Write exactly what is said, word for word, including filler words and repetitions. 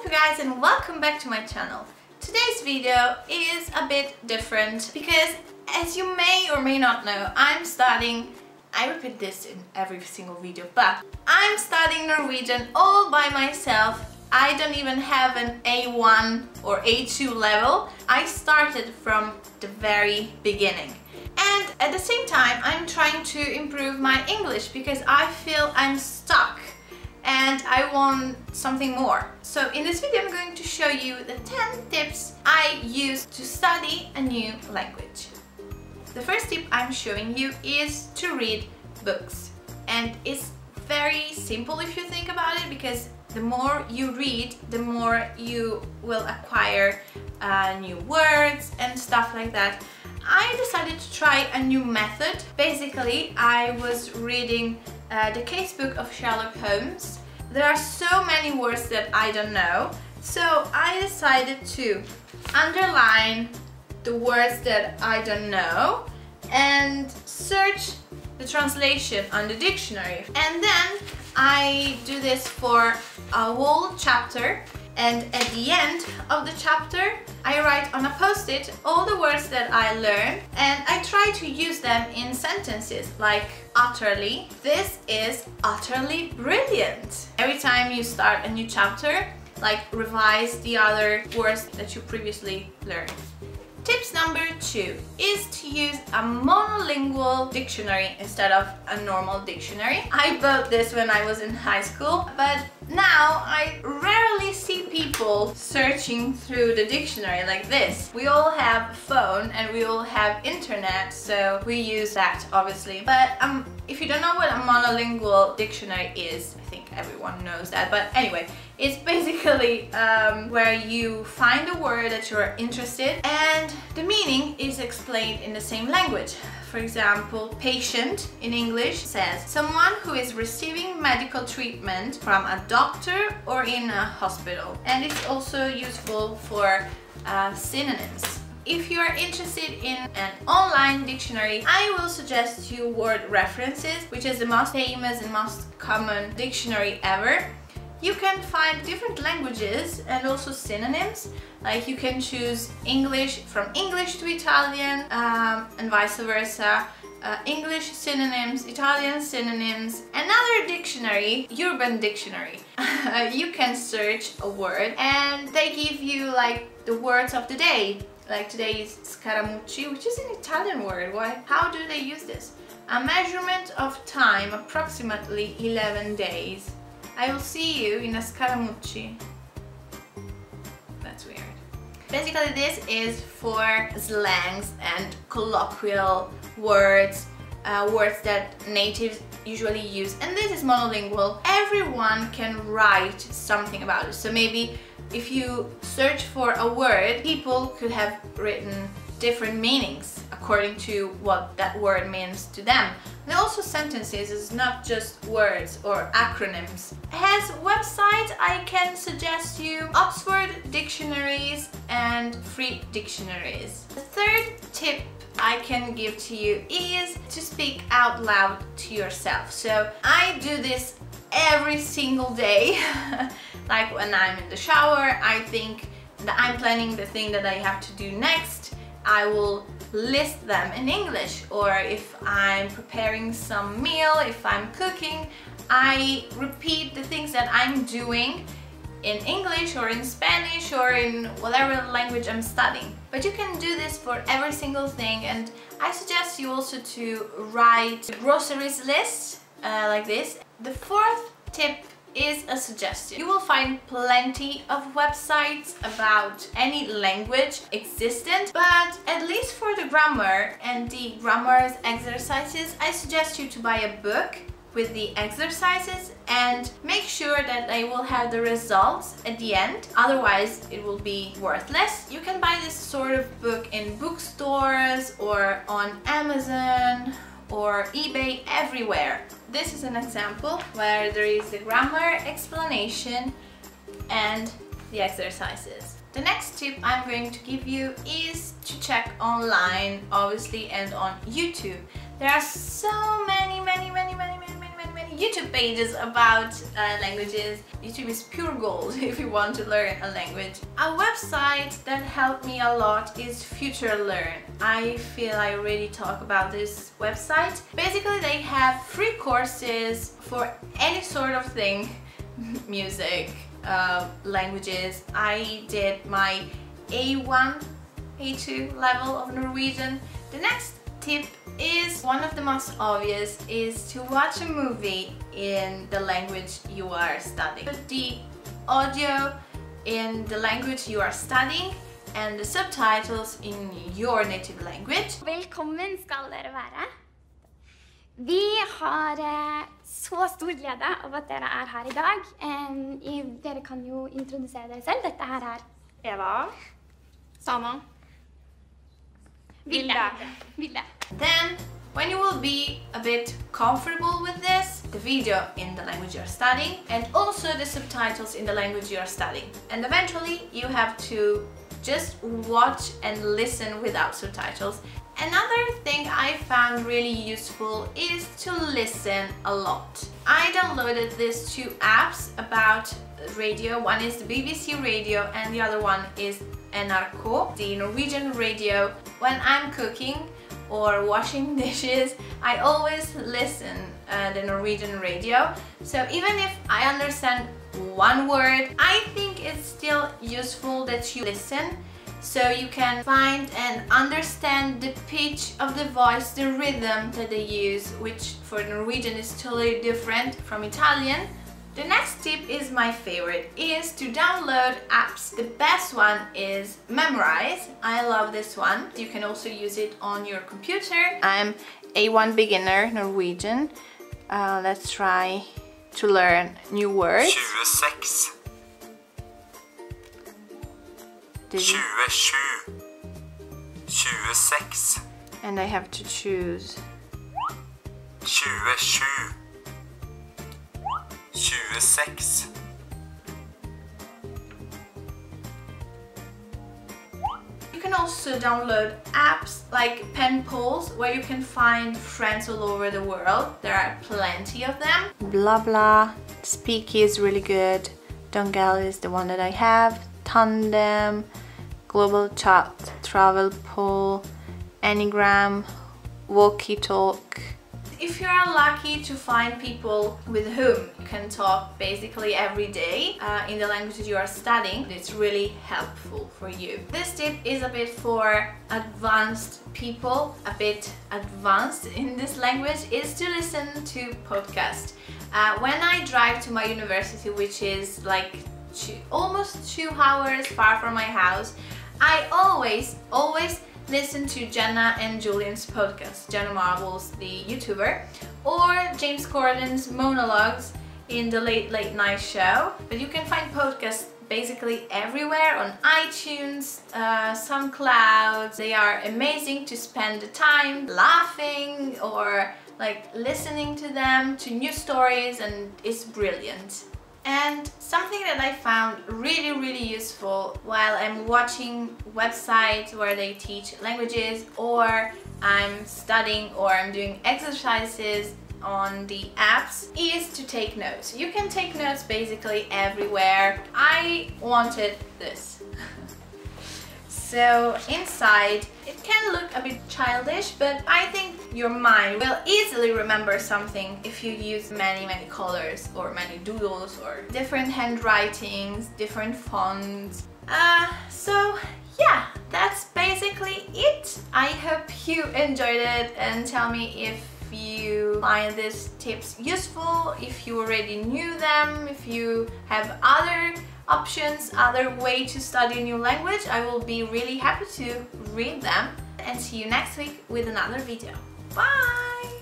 up you guys and welcome back to my channel. Today's video is a bit different because, as you may or may not know, I'm studying, I repeat this in every single video, but I'm studying Norwegian all by myself. I don't even have an A one or A two level. I started from the very beginning. And at the same time, I'm trying to improve my English because I feel I'm stuck and I want something more. So in this video, I'm going to show you the ten tips I use to study a new language. The first tip I'm showing you is to read books. And it's very simple if you think about it, because the more you read, the more you will acquire uh, new words and stuff like that. I decided to try a new method. Basically, I was reading uh, the casebook of Sherlock Holmes. There are so many words that I don't know, so I decided to underline the words that I don't know and search the translation on the dictionary. And then I do this for a whole chapter, and at the end of the chapter I write on a post-it all the words that I learn, and I try to use them in sentences like utterly. This is utterly brilliant. Every time you start a new chapter, like, revise the other words that you previously learned. Tips number two is to use a monolingual dictionary instead of a normal dictionary. I bought this when I was in high school, but now I rarely see people searching through the dictionary like this. We all have a phone and we all have internet, so we use that obviously. But um, if you don't know what a monolingual dictionary is, I think everyone knows that, but anyway, it's basically um, where you find a word that you're interested in and the meaning is explained in the same language. For example, patient in English says someone who is receiving medical treatment from a doctor or in a hospital. And it's also useful for uh, synonyms. If you are interested in an online dictionary, I will suggest you Word References, which is the most famous and most common dictionary ever. You can find different languages and also synonyms, like you can choose English from English to Italian um, and vice versa, uh, English synonyms, Italian synonyms. Another dictionary, Urban Dictionary, you can search a word and they give you like the words of the day, like today is Scaramucci, which is an Italian word. Why? How do they use this? A measurement of time, approximately eleven days. I will see you in a Scaramucci. That's weird. Basically, this is for slangs and colloquial words, uh, words that natives usually use. And this is monolingual. Everyone can write something about it. So maybe if you search for a word, people could have written different meanings according to what that word means to them. And also sentences, is not just words or acronyms. As website, I can suggest you Oxford Dictionaries and Free Dictionaries. The third tip I can give to you is to speak out loud to yourself. So I do this every single day. Like when I'm in the shower, I think that I'm planning the thing that I have to do next. I will list them in English, or if I'm preparing some meal, if I'm cooking, I repeat the things that I'm doing in English or in Spanish or in whatever language I'm studying. But you can do this for every single thing, and I suggest you also to write a groceries list uh, like this. The fourth tip is a suggestion. You will find plenty of websites about any language existent, but at least for the grammar and the grammar exercises, I suggest you to buy a book with the exercises and make sure that they will have the results at the end, otherwise it will be worthless. You can buy this sort of book in bookstores or on Amazon or eBay, everywhere. This is an example where there is the grammar explanation and the exercises. The next tip I'm going to give you is to check online, obviously, and on YouTube. There are so many, many, many, many, many, many, many, many YouTube pages about uh, languages. YouTube is pure gold if you want to learn a language. A website that helped me a lot is Future Learn. I feel I really talk about this website. Basically, they have free courses for any sort of thing, music, uh, languages. I did my A one, A two level of Norwegian. The next tip is one of the most obvious is to watch a movie in the language you are studying. Put the audio in the language you are studying and the subtitles in your native language. Velkommen skal dere være. Vi har så stor glede av at dere er her I dag. Dere kan jo introdusere dere selv. Dette her er Eva. Sana. Vilda. Vilda. Then, when you will be a bit comfortable with this, the video in the language you're studying and also the subtitles in the language you're studying. And eventually, you have to just watch and listen without subtitles. Another thing I found really useful is to listen a lot. I downloaded these two apps about radio. One is the B B C radio and the other one is N R K, the Norwegian radio. When I'm cooking or washing dishes, I always listen uh, the Norwegian radio. So even if I understand one word, I think it's still useful that you listen so you can find and understand the pitch of the voice, the rhythm that they use, which for Norwegian is totally different from Italian. The next tip is my favorite, is to download apps. The best one is Memrise. I love this one. You can also use it on your computer. I'm A one beginner Norwegian. Uh, let's try to learn new words. tjueseks. tjuesju. tjueseks. And I have to choose. tjuesju. tjueseks. You can also download apps like PenPals, where you can find friends all over the world. There are plenty of them. Blah blah. Speaky is really good. Dongal is the one that I have. Tandem, Global Chat, Travel Poll, Enneagram, Walkie Talk. If you are lucky to find people with whom you can talk basically every day uh, in the languages you are studying, it's really helpful for you. This tip is a bit for advanced people, a bit advanced in this language, is to listen to podcasts. Uh, when I drive to my university, which is like two, almost two hours far from my house, I always, always listen to Jenna and Julian's podcast, Jenna Marbles, the YouTuber, or James Corden's monologues in the Late Late Night show. But you can find podcasts basically everywhere, on iTunes, uh, SoundCloud. They are amazing to spend the time laughing or like listening to them, to new stories, and it's brilliant. And something that I found really really useful while I'm watching websites where they teach languages, or I'm studying, or I'm doing exercises on the apps, is to take notes. You can take notes basically everywhere. I wanted this. So inside, it can look a bit childish, but I think your mind will easily remember something if you use many, many colors or many doodles or different handwritings, different fonts. Uh, so yeah, that's basically it. I hope you enjoyed it, and tell me if you find these tips useful, if you already knew them, if you have other options, other way to study a new language. I will be really happy to read them, and see you next week with another video. Bye!